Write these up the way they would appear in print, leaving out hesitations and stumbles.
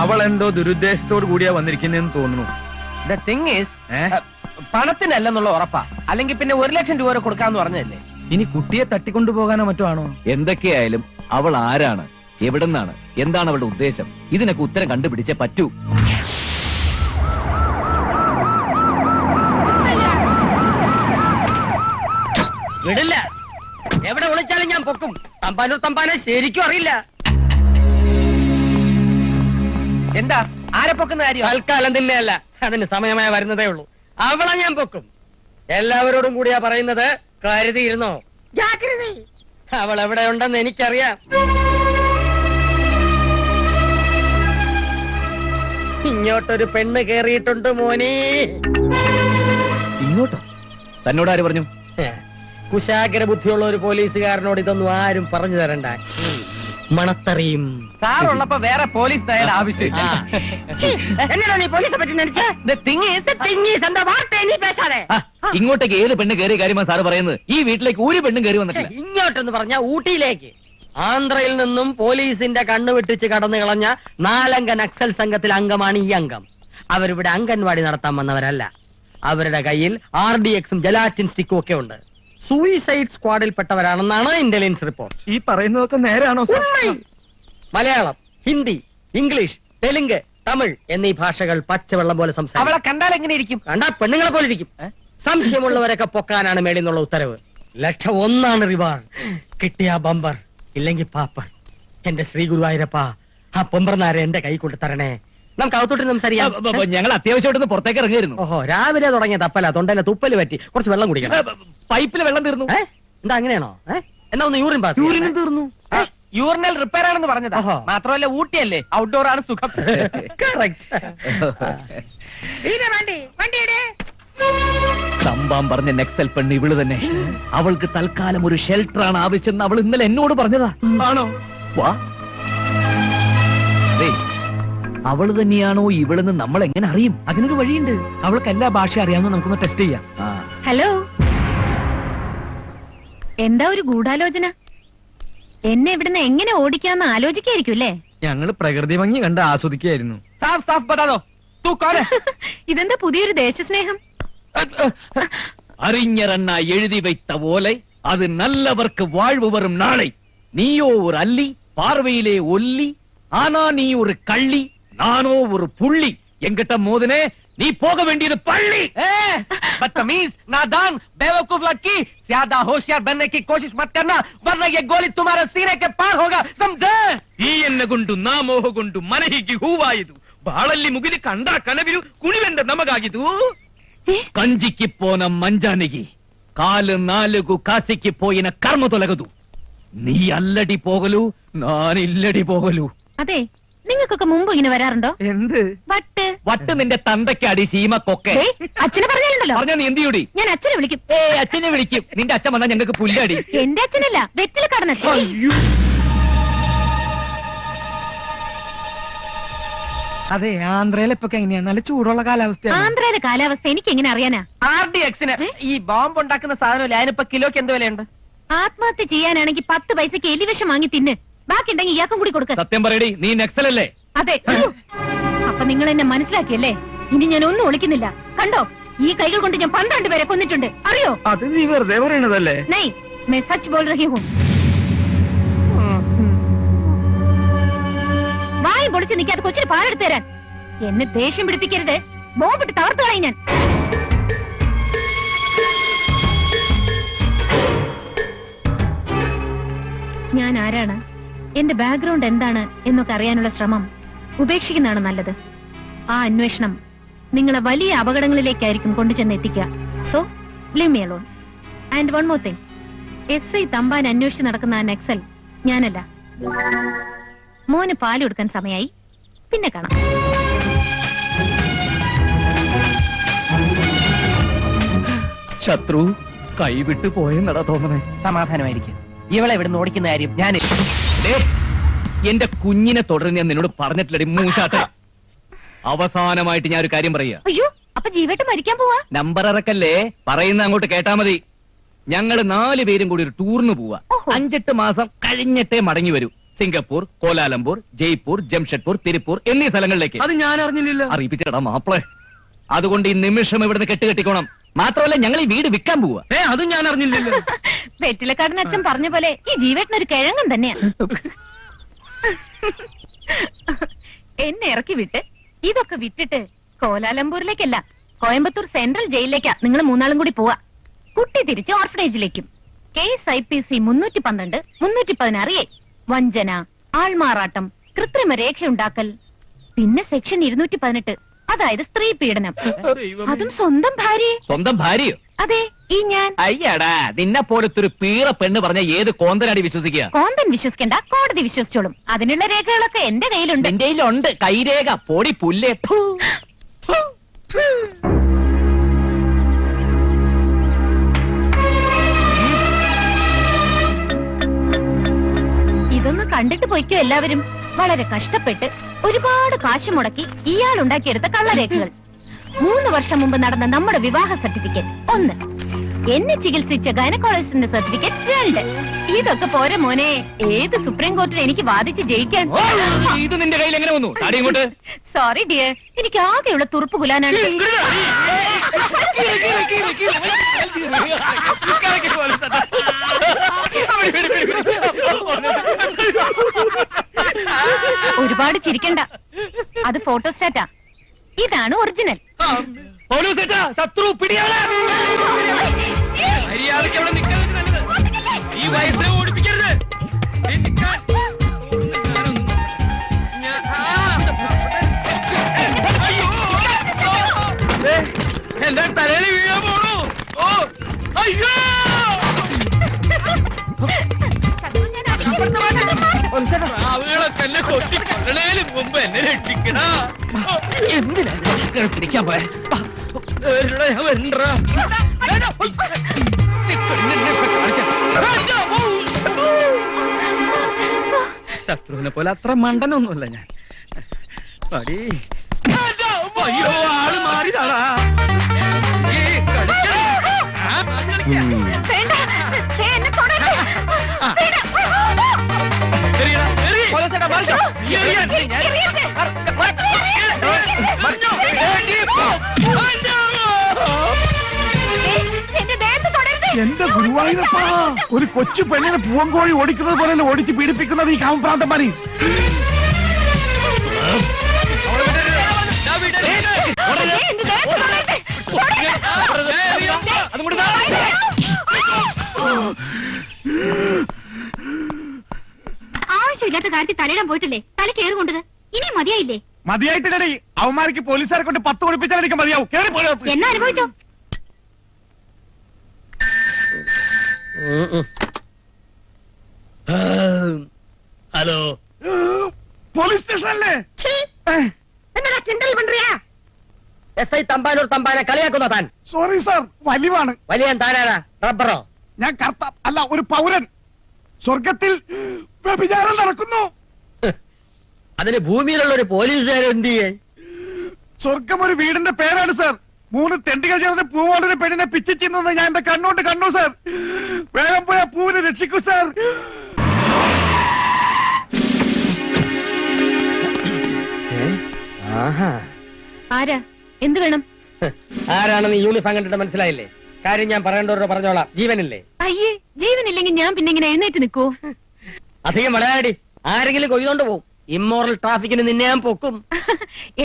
അവൾ എന്തോ ദുരുദ്ദേശത്തോട് കൂടിയാ വന്നിരിക്കുന്നെന്ന് തോന്നുന്നു. The thing is, പണത്തിനല്ലെന്നുള്ള ഉറപ്പാ, അല്ലെങ്കിൽ പിന്നെ 1 ലക്ഷം രൂപ വരെ കൊടുക്കാന്ന് പറഞ്ഞല്ലേ. ഇനി കുട്ടിയെ തട്ടിക്കൊണ്ടുപോകാനോ മറ്റോ ആണോ? എന്തൊക്കെയായാലും അവൾ ആരാണ്, എവിടെന്നാണ്, എന്താണ് അവളുടെ ഉദ്ദേശം, ഇതിനൊക്കെ ഉത്തരം കണ്ടുപിടിച്ചേ പറ്റൂ. വിടില്ല, എവിടെ വിളിച്ചാലും ഞാൻ പൊക്കും. തമ്പാനൂർ തമ്പാനെ ശരിക്കും അറിയില്ല. എന്താ ആരെ പൊക്കുന്ന കാര്യം? തൽക്കാലം തില്ലയല്ല, അതിന് സമയമായി വരുന്നതേ ഉള്ളൂ. അവളെ ഞാൻ പൊക്കും. എല്ലാവരോടും കൂടിയാ പറയുന്നത്, കരുതിയിരുന്നോ. അവൾ എവിടെ ഉണ്ടെന്ന് എനിക്കറിയാം. ഇങ്ങോട്ടൊരു പെണ്ണ് കേറിയിട്ടുണ്ട് മോനെ. ഇങ്ങോട്ടോ? തന്നോട് ആര് പറഞ്ഞു? കുശാഗ്ര ബുദ്ധിയുള്ള ഒരു പോലീസുകാരനോട് ഇതൊന്നും ആരും പറഞ്ഞു തരണ്ട. മണത്തറിയും സാറുള്ളപ്പോ വേറെ പോലീസ് തയ്യാറ ആവശ്യമില്ല. ഇങ്ങോട്ടേക്ക് ഏത് പെണ്ണ് കയറിയ കാര്യമാണ് സാറ് പറയുന്നത്? ഈ വീട്ടിലേക്ക് ഒരു പെണ്ണും കയറി വന്നിട്ടില്ല. ഇങ്ങോട്ടെന്ന് പറഞ്ഞ ഊട്ടിയിലേക്ക്. ആന്ധ്രയിൽ നിന്നും പോലീസിന്റെ കണ്ണു വെട്ടിച്ച് കടന്നു കളഞ്ഞ 4 അംഗ നക്സൽ സംഘത്തിലെ അംഗമാണ് ഈ അംഗം. അവരിവിടെ അംഗൻവാടി നടത്താൻ വന്നവരല്ല. അവരുടെ കയ്യിൽ RDXഉം ജലാറ്റിൻ സ്റ്റിക്കും ഒക്കെ ഉണ്ട്. സൂയിസൈഡ് സ്ക്വാഡിൽ പെട്ടവരാണെന്നാണ് ഇന്റലിജൻസ് റിപ്പോർട്ട്. ഈ പറയുന്നതൊക്കെ നേരാണോ? മലയാളം, ഹിന്ദി, ഇംഗ്ലീഷ്, തെലുങ്ക്, തമിഴ് എന്നീ ഭാഷകൾ പച്ചവെള്ളം പോലെ സംസാരിക്കും. അവളെ കണ്ടാൽ എങ്ങനെ ഇരിക്കും? കണ്ടാൽ പെണ്ണുങ്ങളെ പോലെ ഇരിക്കും. സംശയമുള്ളവരൊക്കെ പൊക്കാനാണ് മേളിൽ നിന്നുള്ള ഉത്തരവ്. 1,00,001 റിവാർഡ് കിട്ടിയ ബമ്പർ, ഇല്ലെങ്കിൽ പാപ്പർ. എന്റെ ശ്രീ ഗുരുവായൂരപ്പ, ആ പൊമ്പർനാരെ എന്റെ കൈ കൊണ്ട് തരണേ. നമുക്ക് അകത്തോട്ട് സംസാരിക്കാം. ഞങ്ങൾ അത്യാവശ്യമായിട്ടൊന്ന് പുറത്തേക്ക് ഇറങ്ങിയിരുന്നു. ഓഹോ, രാവിലെ തുടങ്ങിയ തപ്പല. തൊണ്ടയിലെ തുപ്പല് പറ്റി. കുറച്ച് വെള്ളം കുടിക്കണം. പൈപ്പിൽ വെള്ളം തീർന്നു. എന്താ അങ്ങനെയാണോ? എന്നാ ഒന്ന് യൂറിൻ പാസ്. യൂറിനും തീർന്നു. യൂറിനൽ റിപ്പയർ ആണെന്ന് പറഞ്ഞത്. മാത്രമല്ല ഊട്ടിയല്ലേ, ഔട്ട്ഡോർ ആണ് സുഖം. സംഭവം പറഞ്ഞ നെക്സൽ പെണ്ണ് ഇവള് തന്നെ. അവൾക്ക് തൽക്കാലം ഒരു ഷെൽട്ടർ ആണ് ആവശ്യം. അവൾ ഇന്നലെ എന്നോട് പറഞ്ഞതാ. ആണോ? വാ, അവള് തന്നെയാണോ ഇവളെന്ന് നമ്മൾ എങ്ങനെ അറിയും? അതിനൊരു വഴിയുണ്ട്. അവൾക്ക് എല്ലാ ഭാഷ അറിയാമെന്ന് നമുക്കൊന്ന് ടെസ്റ്റ് ചെയ്യാം. ഹലോ, എന്താ ഒരു ഗൂഢാലോചന? എന്നെ ഇവിടുന്ന് എങ്ങനെ ഓടിക്കാന്ന് ആലോചിക്കായിരിക്കുംല്ലേ? ഞങ്ങള് പ്രകൃതി ഭംഗി കണ്ട് ആസ്വദിക്കായിരുന്നു. ഇതെന്താ പുതിയൊരു ദേശസ്നേഹം? അറിഞ്ഞറണ്ണ എഴുതി വയ്ത്ത ഓലെ അത് നല്ലവർക്ക് വാഴ്വ് വരും നാളെ. നീയോ ഒരു അല്ലി, പാർവയിലെ ഒല്ലി. ആനാ നീ ഒരു കള്ളി, നാനോ ഒരു പുള്ളി. എങ്കിട്ട മോദിനെ നീ പോക വേണ്ടിയത് പള്ളി. ಈ ಎನ್ನಗೊಂಡು ನಾ ಮೋಹಗೊಂಡು ಮನೆ ಹೀಗೆ ಹೂವಾಯಿತು. ಬಾಳಲ್ಲಿ ಮುಗಿದು ಕಂಡ ಕನವಿರು ಕುಣಿವೆಂದ ನಮಗಾಗಿದು. ಕಂಜಿಕ್ಕಿ ಪೋನ ಮಂಜಾನಿಗೆ ಕಾಲು ನಾಲುಗು ಕಾಸಿಕ್ಕಿ ಪೋಯಿನ ಕರ್ಮ ತೊಲಗದು. ನೀ ಅಲ್ಲಡಿ ಹೋಗಲು, ನಾನಿಲ್ಲಡಿ ಹೋಗಲು. അതെ, നിങ്ങൾക്കൊക്കെ മുമ്പ് ഇങ്ങനെ വരാറുണ്ടോ? എന്ത് വട്ട് വട്ട് നിന്റെ തന്തയ്ക്ക് അടി സീമക്കൊക്കെ. അച്ഛനെ പറഞ്ഞാലുണ്ടല്ലോ. പറഞ്ഞാ നീ എന്ത് ചെയ്യൂടി? ഞാൻ അച്ഛനെ വിളിക്കും. അച്ഛനെ വിളിക്കും. നിന്റെ അച്ഛൻ വന്നാൽ ഞങ്ങൾക്ക് പുല്ലടി. എന്റെ അച്ഛനല്ല, വെറ്റില കടന്ന അച്ഛൻ. അതെ, ആന്ധ്രയിലൊക്കെ എങ്ങനെയാ? നല്ല ചൂടുള്ള കാലാവസ്ഥ. ആന്ധ്രയിലെ കാലാവസ്ഥ എനിക്ക് എങ്ങനെ അറിയാനാ? RDXന് ഈ ബോംബ് ഉണ്ടാക്കുന്ന സാധനമില്ല. അതിനിപ്പോ കിലോക്ക് എന്ത് വിലയുണ്ട്? ആത്മഹത്യ ചെയ്യാനാണെങ്കിൽ 10 പൈസക്ക് എലിവിഷം വാങ്ങി തിന്ന്. ബാക്കിണ്ടെങ്കിൽ ഇയാൾക്കും കൂടി കൊടുക്ക. സത്യം പറയടി, നീ നക്സലല്ലേ? അതെ. അപ്പൊ നിങ്ങൾ എന്നെ മനസ്സിലാക്കിയല്ലേ? ഇനി ഞാൻ ഒന്നും ഒളിക്കുന്നില്ല. കണ്ടോ, ഈ കൈകൾ കൊണ്ട് ഞാൻ 12 പേരെ കൊന്നിട്ടുണ്ട്. അറിയോ? അത് നീ വെറുതെ പറയണതല്ലേ? നൈ മേ സച്ച് ബോൾ റഹി ഹും. വായി പൊളിച്ച് നിൽക്കാതെ കൊച്ചിന് പാലെടുത്തു തരാൻ. എന്നെ ദേഷ്യം പിടിപ്പിക്കരുത്. ബോംബിട്ട് തകർത്തു കളയും ഞാൻ. ഞാൻ ആരാണ്, എന്റെ ബാക്ക്ഗ്രൗണ്ട് എന്താണ് എന്നൊക്കെ അറിയാനുള്ള ശ്രമം ഉപേക്ഷിക്കുന്നതാണ് നല്ലത്. ആ അന്വേഷണം നിങ്ങളെ വലിയ അപകടങ്ങളിലേക്കായിരിക്കും കൊണ്ടുചെന്ന് എത്തിക്കുക. So leave me alone. And one more thing, SI Thampan അന്വേഷിച്ച് നടക്കുന്ന ആ നക്സൽ ഞാനല്ല. മോന് പാല് കൊടുക്കാൻ സമയായി, പിന്നെ കാണാം. ശത്രു കൈവിട്ടു പോയെന്നടാ തോന്നണേ. സമാധാനമായിരിക്കും. ഇവളെ ഇവിടുന്ന് ഓടിക്കുന്ന കാര്യം ഞാൻ എന്റെ കുഞ്ഞിനെ തുടർന്ന് ഞാൻ നിന്നോട് പറഞ്ഞിട്ടില്ലടി മൂശാട്ട. അവസാനമായിട്ട് ഞാൻ ഒരു കാര്യം പറയാ. അയ്യോ, അപ്പൊ ജീവേട്ടൻ മരിക്കാൻ പോവാ. നമ്പർ ഇറക്കല്ലേ, പറയുന്ന അങ്ങോട്ട് കേട്ടാ മതി. ഞങ്ങള് 4 പേരും കൂടി ഒരു ടൂറിന് പോവാ. 5-8 മാസം കഴിഞ്ഞിട്ടേ മടങ്ങി വരൂ. സിംഗപ്പൂർ, കോലാലംപൂർ, ജയ്പൂർ, ജംഷഡ്പൂർ, തിരുപ്പൂർ എന്നീ സ്ഥലങ്ങളിലേക്ക്. അത് ഞാൻ അറിഞ്ഞില്ല. അറിയിപ്പിച്ചിടാം മാപ്പിളെ. അതുകൊണ്ട് ഈ നിമിഷം ഇവിടുന്ന് കെട്ടുകെട്ടിക്കോണം. മാത്രമല്ല ഞങ്ങൾ ഈ വീട് വിൽക്കാൻ പോവാ. അതും ഞാൻ അറിഞ്ഞില്ലല്ലോ. വെറ്റിലക്കാടൻ അച്ഛൻ പറഞ്ഞ പോലെ ഈ ജീവേട്ടനൊരു കിഴങ്ങൻ തന്നെയാണ്. എന്നെ ഇറക്കി വിട്ട് ഇതൊക്കെ വിറ്റിട്ട് കോലാലംപൂരിലേക്കല്ല, കോയമ്പത്തൂർ സെൻട്രൽ ജയിലിലേക്കാ നിങ്ങൾ മൂന്നാളും കൂടി പോവാ. കുട്ടി തിരിച്ച് ഓർഫനേജിലേക്കും. KSIPC 312, 316A വഞ്ചന, ആൾമാറാട്ടം, കൃത്രിമ രേഖയുണ്ടാക്കൽ, പിന്നെ സെക്ഷൻ 218 അതായത് സ്ത്രീ പീഡനം. അതും സ്വന്തം ഭാര്യ. സ്വന്തം ഭാര്യ? അതെ, ഈ ഞാൻ. അയ്യടാ, നിന്നെ പോലത്തെ ഒരു പീറ പെണ്ണ് പറഞ്ഞ ഏത് കോന്തനാടി വിശ്വസിക്കുക? കോന്തൻ വിശ്വസിക്കണ്ട, കോടതി വിശ്വസിച്ചോളും. അതിനുള്ള രേഖകളൊക്കെ എന്റെ കയ്യിലുണ്ട്. എന്റെ കയ്യിലുണ്ട് കൈരേഖ. പൊടി പുല്ലേ. ഇതൊന്ന് കണ്ടിട്ട് പോയിക്കോ എല്ലാവരും. വളരെ കഷ്ടപ്പെട്ട് ഒരുപാട് കാശ് മുടക്കി ഇയാൾ ഉണ്ടാക്കിയെടുത്ത കള്ളരേഖകൾ. 3 വർഷം മുമ്പ് നടന്ന നമ്മുടെ വിവാഹ സർട്ടിഫിക്കറ്റ് 1, എന്നെ ചികിത്സിച്ച ഗൈനക്കോളജിസ്റ്റിന്റെ സർട്ടിഫിക്കറ്റ് 2. ഇതൊക്കെ പോരെ മോനെ, ഏത് സുപ്രീം കോർട്ടിൽ എനിക്ക് വാദിച്ച് ജയിക്കാൻ. സോറി ഡിയർ, എനിക്ക് ആകെയുള്ള തുറുപ്പ് കുലാനാണ്. ഒരുപാട് ചിരിക്കണ്ട, അത് ഫോട്ടോസ്റ്റാറ്റാ. ഇതാണ് ഒറിജിനൽ. ശത്രു എല്ലാ തലയിൽ വീഴാൻ പോണു. ഓ അയ്യോ, അവളൊക്കെ എന്നെ കൊട്ടി കൊള്ളേലും മുമ്പ് എന്നെ രക്ഷിക്കണ. എന്തിനാ പിടിക്കാൻ പോയ ശത്രുവിനെ പോലെ അത്ര മണ്ടനൊന്നുമല്ല ഞാൻ. പടി അയ്യോ, ആള് മാറിയതാളാ. എന്റെ ഗുരുവായൂരപ്പാ, ഒരു കൊച്ചു പെണ്ണിനെ പൂവൻകോഴി ഓടിക്കുന്നത് പോലെ ഓടിച്ച് പീഡിപ്പിക്കുന്നത് ഈ കാമപ്രാന്തന്മാര്. ആവശ്യമില്ലാത്ത കാര്യത്തിൽ തലയിടാൻ പോയിട്ടില്ലേ, തല കയറി കൊണ്ടത് ഇനി മതിയായില്ലേ? മതിയായിട്ടില്ലടി, അവന്മാർക്ക് പോലീസുകാരെ കൊണ്ട് 10 കൊടുപ്പിച്ചാൽ എനിക്ക് മതിയാവും. എന്നാ അനുഭവിച്ചോ. ഹലോ, പോലീസ് സ്റ്റേഷനല്ലേ? SI തമ്പാനൂർ തമ്പാനെ കളിയാക്കുന്ന താൻ. സോറി സാർ, വലിവാണ്. വലിയ താനാണ് റബ്ബറോ? ഞാൻ കർത്താവ് അല്ല, ഒരു പൗരൻ. സ്വർഗത്തിൽ വ്യഭിചാരം നടക്കുന്നു. അതിന് ഭൂമിയിലുള്ള ഒരു പോലീസുകാരൻ എന്ത് ചെയ്യേ? സ്വർഗം ഒരു വീടിന്റെ പേരാണ് സാർ. 3 തെണ്ടികൾ ചേർന്ന് പൂവോടൊരു പെണ്ണിനെ പിച്ചിച്ചിരുന്നത് ഞാൻ എന്റെ കണ്ണോട്ട് കണ്ടു സാർ. വേഗം പോയ പൂവിനെ രക്ഷിക്കൂ സാർ. ആരാ, എന്ത് വേണം? ആരാണെന്ന് യൂണിഫോം കണ്ടിട്ട് മനസ്സിലായില്ലേ? കാര്യം ഞാൻ പറയേണ്ടവരോട് പറഞ്ഞോളാം. ജീവനില്ലേ? അയ്യേ, ജീവനില്ലെങ്കിൽ ഞാൻ പിന്നെ ഇങ്ങനെ എഴുന്നേറ്റ് നിൽക്കൂ? അധികം വളയാടി, ആരെങ്കിലും കൊയ്തോണ്ട് പോകും. ഇമ്മോറൽ ട്രാഫിക്കിന് നിന്നെ ഞാൻ പൊക്കും.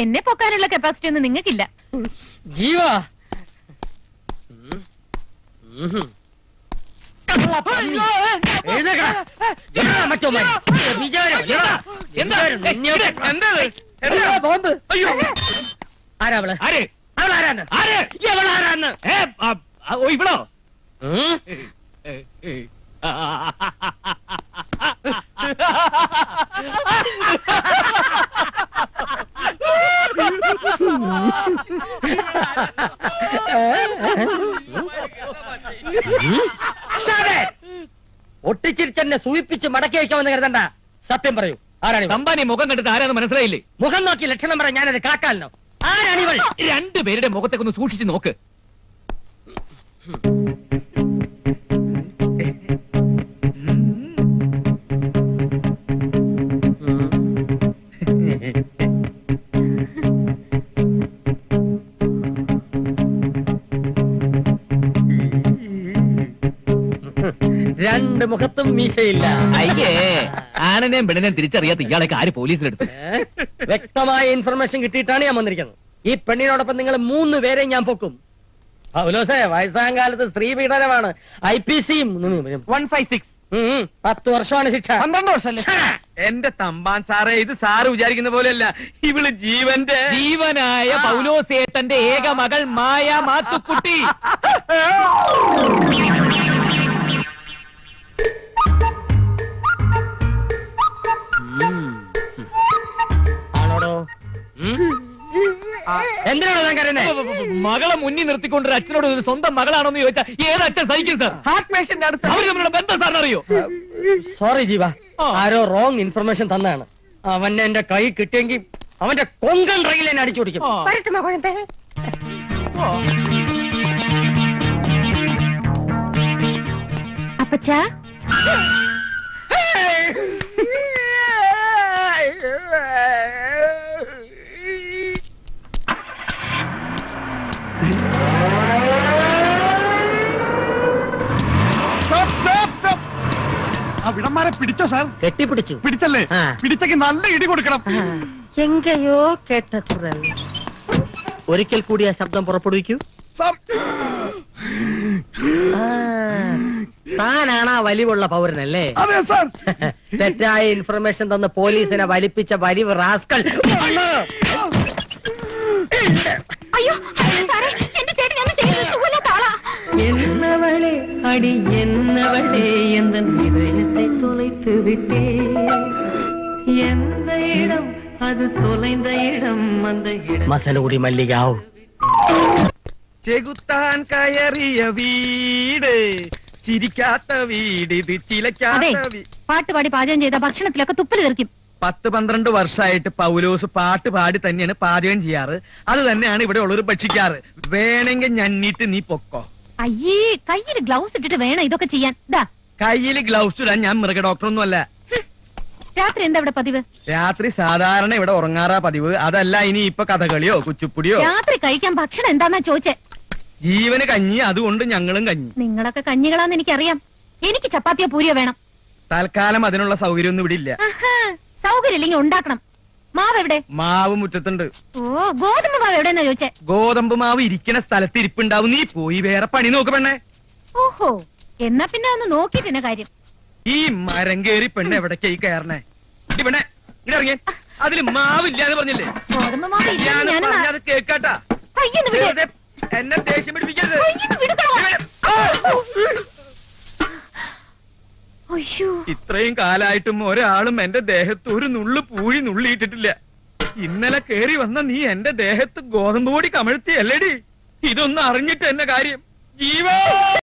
എന്നെ പൊക്കാനുള്ള കപ്പാസിറ്റി ഒന്നും നിങ്ങൾക്കില്ല. ജീവ ഇവളോ? ഒട്ടിച്ചിരിച്ചെന്നെ സൂയിപ്പിച്ച് മടക്കി വയ്ക്കാമെന്ന് കരുതണ്ട. സത്യം പറയൂ, ആരാണ്? കമ്പാനി മുഖം കണ്ടിട്ട് ആരാന്ന് മനസ്സിലായില്ലേ? മുഖം നോക്കി ലക്ഷണം പറയാൻ ഞാനത് കാക്കാലോ. ആരാണിവൾ? 2 പേരുടെ മുഖത്തേക്ക് ഒന്ന് സൂക്ഷിച്ചു നോക്ക്. രണ്ട് മുഖത്തും മീശയില്ല. അയ്യേ, ആണനെയും പെണ്ണിനെയും തിരിച്ചറിയാത്ത ഇയാളൊക്കെ ആര് പോലീസിലെടുത്തു? വ്യക്തമായ ഇൻഫർമേഷൻ കിട്ടിയിട്ടാണ് ഞാൻ വന്നിരിക്കുന്നത്. ഈ പെണ്ണിനോടൊപ്പം നിങ്ങൾ 3 പേരെയും ഞാൻ പൊക്കും. പൗലോസേ, വയസ്സാം കാലത്ത് സ്ത്രീ പീഡനമാണ് IPC 156. 10 വർഷമാണ് ശിക്ഷ. 12 വർഷം. എന്റെ തമ്പാൻ സാറേ, ഇത് സാറ് വിചാരിക്കുന്ന പോലെയല്ല. ഇവള് ജീവനായ പൗലോസേട്ടന്റെ ഏക മകൾ മായ മാത്തുക്കുട്ടി. ആണോടോ? മകളെ മുന്നിൽ നിർത്തിക്കൊണ്ട് അച്ഛനോട് സ്വന്തം മകളാണോന്ന് ചോദിച്ചാൽ ഏത് അച്ഛൻ സഹിക്കും സാർ? ഹാർട്ട് പേഷ്യന്റ് അടുത്ത് അവർ തമ്മിലുള്ള ബന്ധം സാറിന് അറിയോ? സോറി ജീവ, ആരോ റോങ് ഇൻഫർമേഷൻ തന്നാണ്. അവൻ എന്റെ കൈ കിട്ടിയെങ്കിൽ അവന്റെ കൊങ്കൺ റെയിൽ എന്നെ അടിച്ചു പിടിക്കും. അപ്പച്ചാ വിടന്മാരെ പിടിച്ചോ സാർ? കെട്ടിപ്പിടിച്ചു. പിടിച്ചല്ലേ? പിടിച്ചെങ്കിൽ നല്ല ഇടി കൊടുക്കണം. എങ്കയോ കേട്ട കുറൽ. ഒരിക്കൽ കൂടി ആ ശബ്ദം പുറപ്പെടുവിക്കൂ സാർ. താനാണ് ആ വലിവുള്ള പൗരനല്ലേ? അതെ സാർ. തെറ്റായ ഇൻഫർമേഷൻ തന്ന് പോലീസിനെ വലിപ്പിച്ച വലിവ് റാസ്കൽ. അയ്യോ സാറേ, എന്റെ ചേട്ടൻ എന്നെ ചെയ്യുന്നത് സുഖമില്ലാത്ത ആളാ. എന്നവളെ അടി, എന്നവളെ എന്ന ഹൃദയത്തെ തുളയ്ത്തു വിട്ടേ. എന്ത ഇടം അത്, തുളയ്ന്ന ഇടം അന്ത ഇടം. മസലകുടി മല്ലികാവ്. ചെകുത്താൻ കയറിയ വീട് ചിരിക്കാത്ത വീട്, ഇത് ചിലക്കാത്ത വീട്. പാട്ടുപാടി പാചകം ചെയ്ത ഭക്ഷണത്തിലൊക്കെ തുപ്പല് തെറിക്കും. 10-12 വർഷമായിട്ട് പൗലോസ് പാട്ട് പാടി തന്നെയാണ് പാചകം ചെയ്യാറ്. അത് തന്നെയാണ് ഇവിടെ ഉള്ളവർ ഭക്ഷിക്കാറ്. വേണമെങ്കിൽ ഞന്നിട്ട് നീ പൊക്കോ. അയ്യേ, കയ്യില് ഗ്ലൗസ് ഇട്ടിട്ട് വേണം ഇതൊക്കെ ചെയ്യാൻ. കയ്യില് ഗ്ലൗസ് ഇടാൻ ഞാൻ മൃഗ ഡോക്ടറൊന്നും അല്ല. രാത്രി എന്താ ഇവിടെ പതിവ്? രാത്രി സാധാരണ ഇവിടെ ഉറങ്ങാറാ പതിവ്. അതല്ല ഇനി ഇപ്പൊ കഥകളിയോ കുച്ചുപ്പുടിയോ. രാത്രി കഴിക്കാൻ ഭക്ഷണം എന്താന്നാ ചോദിച്ചേ? ജീവന് കഞ്ഞി, അതുകൊണ്ട് ഞങ്ങളും കഞ്ഞി. നിങ്ങളൊക്കെ കഞ്ഞികളാന്ന് എനിക്കറിയാം. എനിക്ക് ചപ്പാത്തിയോ പൂരിയോ വേണം. തൽക്കാലം അതിനുള്ള സൗകര്യം ഒന്നും ഇവിടെ ഇല്ല. സൗകര്യം ഉണ്ടാക്കണം. മാവ് എവിടെ? മാവ് മുറ്റത്തുണ്ട്. ഓ, ഗോതമ്പ് മാവ് എവിടെയെന്നാ ചോദിച്ചേ? ഗോതമ്പ് മാവ് ഇരിക്കുന്ന സ്ഥലത്ത് ഇരിപ്പുണ്ടാവും. നീ പോയി വേറെ പണി നോക്ക് പെണ്ണേ. ഓഹോ, എന്നാ പിന്നെ ഒന്ന് നോക്കിട്ടെന്നെ കാര്യം. ഈ മരം കേറി പെണ്ണ് എവിടേക്കാ ഈ കയറണേ? പെണ്ണേ ഇവിടെ ഇറങ്ങിയ, അതില് മാവില്ലാന്ന് പറഞ്ഞില്ലേ? ഗോതമ്പ് മാവ് കേക്കാട്ടാ. എന്നെ ദേഷ്യം പിടിപ്പിക്കരുത്. ഇത്രയും കാലായിട്ടും ഒരാളും എന്റെ ദേഹത്ത് ഒരു നുള്ളു പൂഴി നുള്ളിയിട്ടിട്ടില്ല. ഇന്നലെ കേറി വന്ന നീ എന്റെ ദേഹത്ത് ഗോതമ്പ് പൊടി കമഴ്ത്തി അല്ലേടി? ഇതൊന്നും അറിഞ്ഞിട്ട് എന്നെ കാര്യം ജീവ.